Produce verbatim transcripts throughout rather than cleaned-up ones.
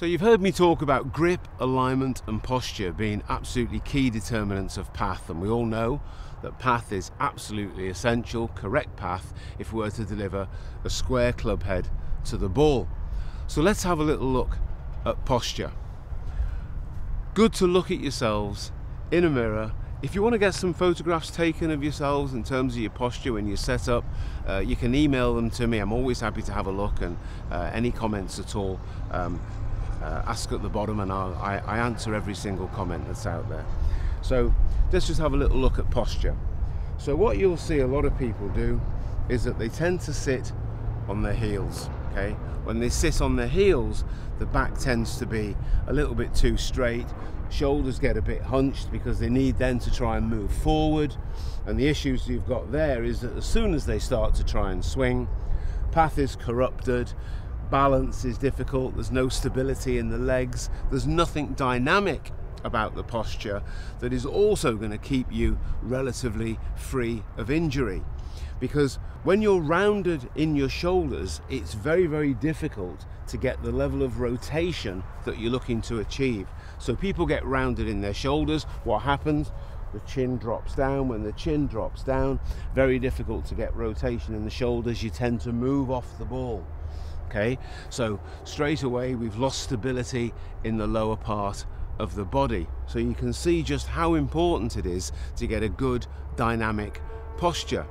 So you've heard me talk about grip, alignment and posture being absolutely key determinants of path, and we all know that path is absolutely essential, correct path, if we were to deliver a square club head to the ball. So let's have a little look at posture. Good to look at yourselves in a mirror. If you want to get some photographs taken of yourselves in terms of your posture when you're set up, uh, you can email them to me. I'm always happy to have a look, and uh, any comments at all, um, uh, ask at the bottom, and I'll, I, I answer every single comment that's out there. So let's just have a little look at posture. So what you'll see a lot of people do is that they tend to sit on their heels. Okay, when they sit on their heels, the back tends to be a little bit too straight, shoulders get a bit hunched because they need then to try and move forward, and the issues you've got there is that as soon as they start to try and swing, path is corrupted, balance is difficult, there's no stability in the legs, there's nothing dynamic about the posture that is also going to keep you relatively free of injury. Because when you're rounded in your shoulders, it's very, very difficult to get the level of rotation that you're looking to achieve. So people get rounded in their shoulders. What happens? The chin drops down. When the chin drops down, very difficult to get rotation in the shoulders. You tend to move off the ball. Okay, so straight away we've lost stability in the lower part of the body. So you can see just how important it is to get a good dynamic posture.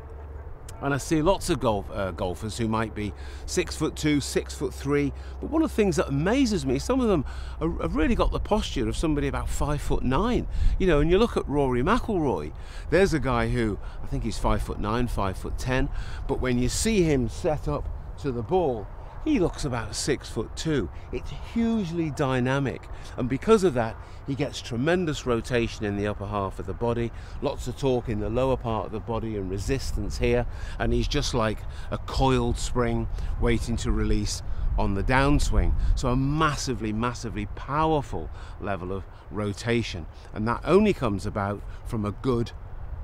And I see lots of golf, uh, golfers who might be six foot two, six foot three. But one of the things that amazes me, some of them are, have really got the posture of somebody about five foot nine. You know, and you look at Rory McIlroy. There's a guy who, I think he's five foot nine, five foot ten. But when you see him set up to the ball, he looks about six foot two. It's hugely dynamic. And because of that, he gets tremendous rotation in the upper half of the body, lots of torque in the lower part of the body and resistance here. And he's just like a coiled spring waiting to release on the downswing. So a massively, massively powerful level of rotation. And that only comes about from a good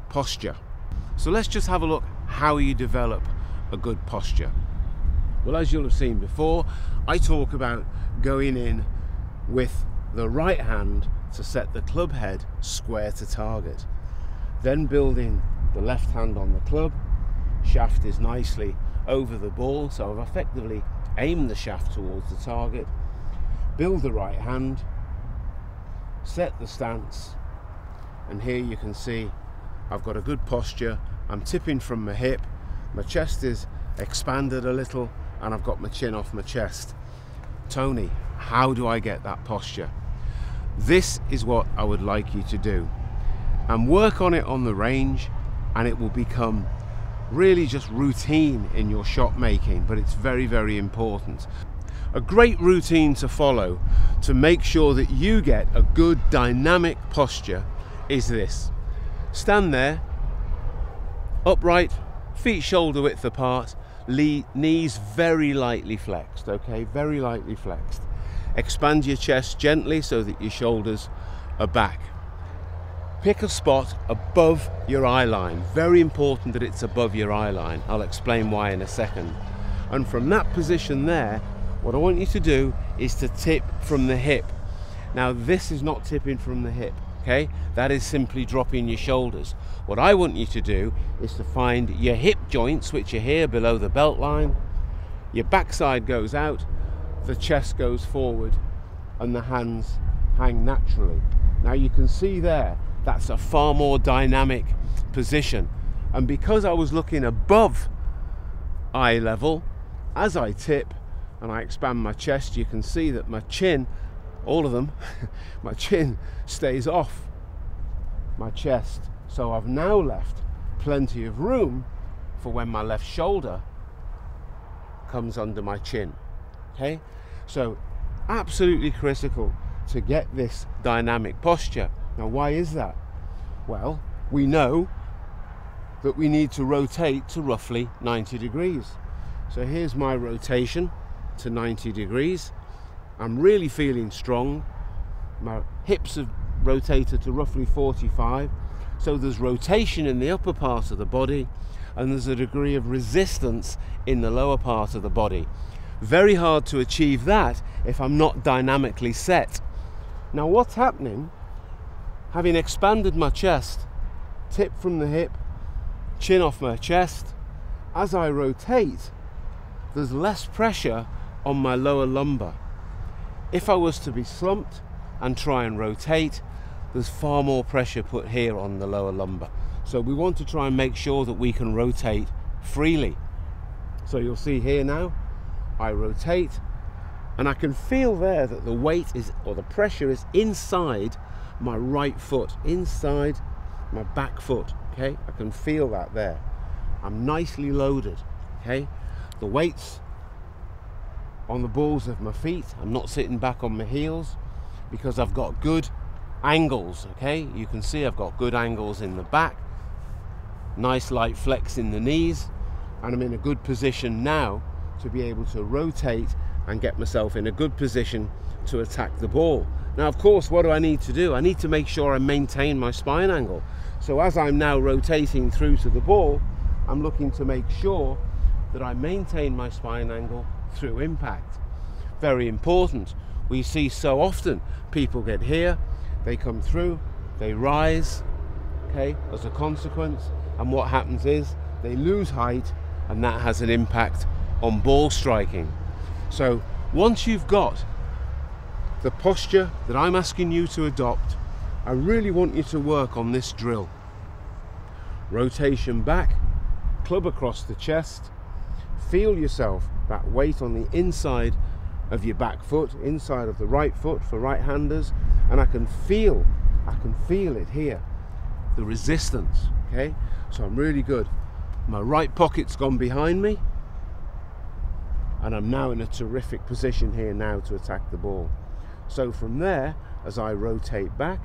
posture. So let's just have a look how you develop a good posture. Well, as you'll have seen before, I talk about going in with the right hand to set the club head square to target. Then building the left hand on the club, shaft is nicely over the ball, so I've effectively aimed the shaft towards the target. Build the right hand, set the stance, and here you can see I've got a good posture. I'm tipping from my hip, my chest is expanded a little, and I've got my chin off my chest. Tony, how do I get that posture? This is what I would like you to do, and work on it on the range, and it will become really just routine in your shot making, but it's very, very important. A great routine to follow to make sure that you get a good dynamic posture is this. Stand there, upright, feet shoulder width apart, knees very lightly flexed, okay, very lightly flexed. Expand your chest gently so that your shoulders are back. Pick a spot above your eye line. Very important that it's above your eye line. I'll explain why in a second. And from that position there, what I want you to do is to tip from the hip. Now, this is not tipping from the hip, okay? That is simply dropping your shoulders. What I want you to do is to find your hip joints, which are here below the belt line. Your backside goes out, the chest goes forward, and the hands hang naturally. Now you can see there, that's a far more dynamic position. And because I was looking above eye level, as I tip and I expand my chest, you can see that my chin, all of them, my chin stays off my chest. So I've now left plenty of room for when my left shoulder comes under my chin, okay? So absolutely critical to get this dynamic posture. Now, why is that? Well, we know that we need to rotate to roughly ninety degrees. So here's my rotation to ninety degrees. I'm really feeling strong. My hips have rotated to roughly forty-five. So there's rotation in the upper part of the body, and there's a degree of resistance in the lower part of the body. Very hard to achieve that if I'm not dynamically set. Now what's happening, having expanded my chest, tip from the hip, chin off my chest, as I rotate, there's less pressure on my lower lumbar. If I was to be slumped and try and rotate, there's far more pressure put here on the lower lumbar. So we want to try and make sure that we can rotate freely. So you'll see here now, I rotate, and I can feel there that the weight is, or the pressure is inside my right foot, inside my back foot, okay? I can feel that there. I'm nicely loaded, okay? The weight's on the balls of my feet. I'm not sitting back on my heels because I've got good angles, okay? You can see I've got good angles in the back, nice light flex in the knees, and I'm in a good position now to be able to rotate and get myself in a good position to attack the ball. Now, of course, what do I need to do? I need to make sure I maintain my spine angle. So as I'm now rotating through to the ball, I'm looking to make sure that I maintain my spine angle through impact. Very important. We see so often people get here, they come through, they rise, okay, as a consequence, and what happens is they lose height, and that has an impact on ball striking. So once you've got the posture that I'm asking you to adopt, I really want you to work on this drill. Rotation back, club across the chest, feel yourself, that weight on the inside of your back foot, inside of the right foot for right-handers, and I can feel, I can feel it here, the resistance, okay? So I'm really good. My right pocket's gone behind me, and I'm now in a terrific position here now to attack the ball. So from there, as I rotate back,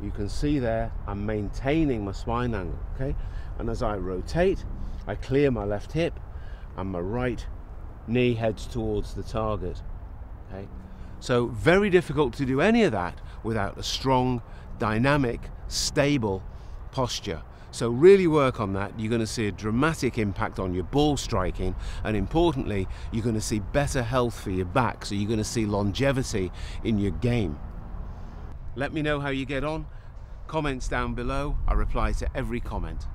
you can see there, I'm maintaining my spine angle, okay? And as I rotate, I clear my left hip, and my right knee heads towards the target, okay? So very difficult to do any of that without a strong, dynamic, stable posture. So really work on that. You're going to see a dramatic impact on your ball striking, and importantly, you're going to see better health for your back, so you're going to see longevity in your game. Let me know how you get on. Comments down below. I reply to every comment.